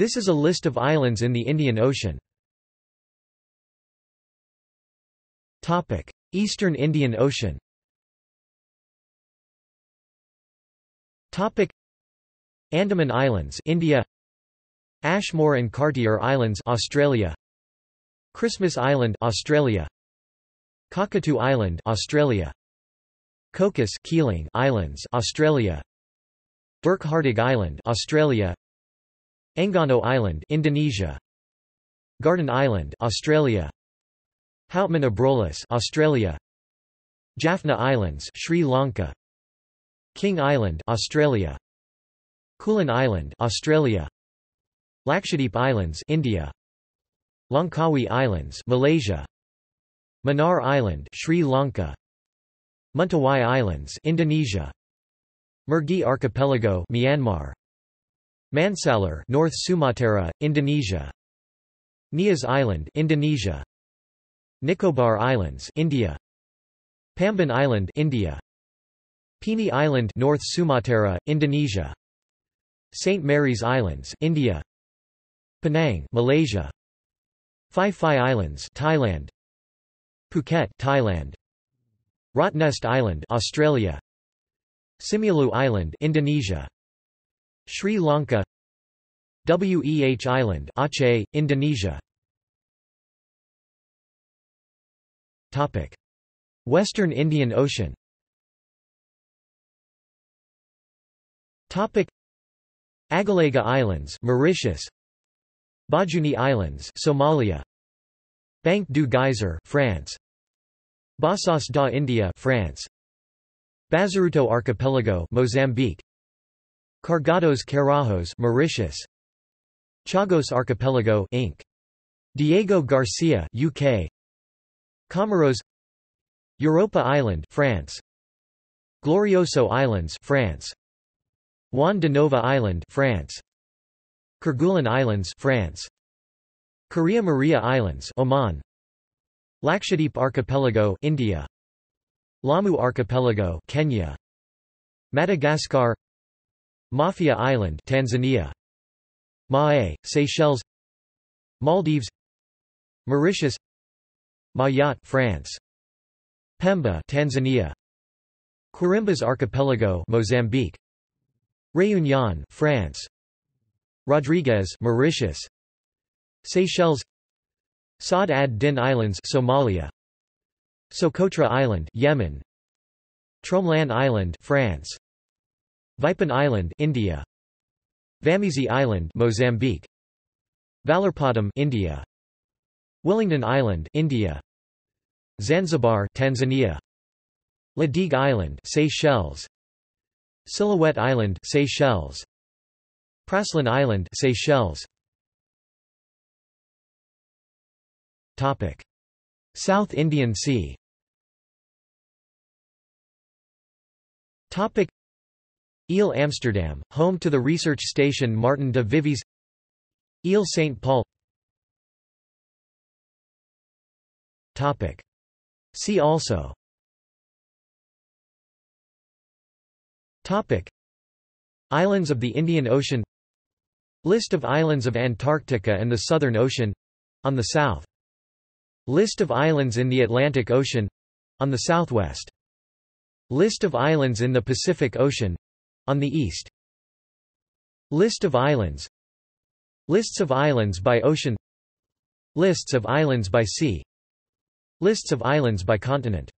This is a list of islands in the Indian Ocean. Eastern Indian Ocean. Andaman Islands, India. Ashmore and Cartier Islands, Australia. Christmas Island, Australia. Kakatoo Island, Australia. Cocos Keeling Islands, Australia. Burkhartig Island, Australia. Engano Island, Indonesia. Garden Island, Australia. Houtman Abrolis, Australia. Jaffna Islands, Sri Lanka. King Island, Australia. Kulin Island, Australia. Lakshadweep Islands, India. Langkawi Islands, Malaysia. Mannar Island, Sri Lanka. Muntawai Islands, Indonesia. Mergi Archipelago, Myanmar. Mansalar, North Sumatra, Indonesia. Nias Island, Indonesia. Nicobar Islands, India. Pamban Island, India. Pini Island, North Sumatra, Indonesia. St. Mary's Islands, India. Penang, Malaysia. Phi Phi Islands, Thailand. Phuket, Thailand. Rottnest Island, Australia. Simulu Island, Indonesia. Sri Lanka. Weh Island, Aceh, Indonesia. Topic: Western Indian Ocean. Topic: Agalega Islands, Mauritius. Bajuni Islands, Somalia. Banque du Geyser, France. Bassas da India, France. Bazaruto Archipelago, Mozambique. Cargados Carajos, Mauritius. Chagos Archipelago, Inc. Diego Garcia, UK. Comoros. Europa Island, France. Glorioso Islands, France. Juan de Nova Island, France. Kerguelen Islands, France. Korea Maria Islands, Oman. Lakshadweep Archipelago, India. Lamu Archipelago, Kenya. Madagascar. Mafia Island, Tanzania. Mahé, Seychelles. Maldives. Mauritius. Mayotte, France. Pemba, Tanzania. Quirimbas Archipelago, Mozambique. Réunion, France. Rodrigues, Mauritius. Seychelles. Saad ad-Din Islands, Somalia. Socotra Island, Yemen. Tromlan Island, France. Vipan Island, India. Vamizi Island, Mozambique. Vallarpadam, India. Willingdon Island, India. Zanzibar, Tanzania. Ladigue Island, Seychelles. Silhouette Island, Seychelles. Praslin Island, Seychelles. Topic: South Indian Sea. Topic: Ile Amsterdam, home to the research station Martin de Vives. Ile Saint Paul. Topic: See also. Topic: Islands of the Indian Ocean. List of islands of Antarctica and the Southern Ocean on the south. List of islands in the Atlantic Ocean on the southwest. List of islands in the Pacific Ocean on the east. List of islands. Lists of islands by ocean. Lists of islands by sea. Lists of islands by continent.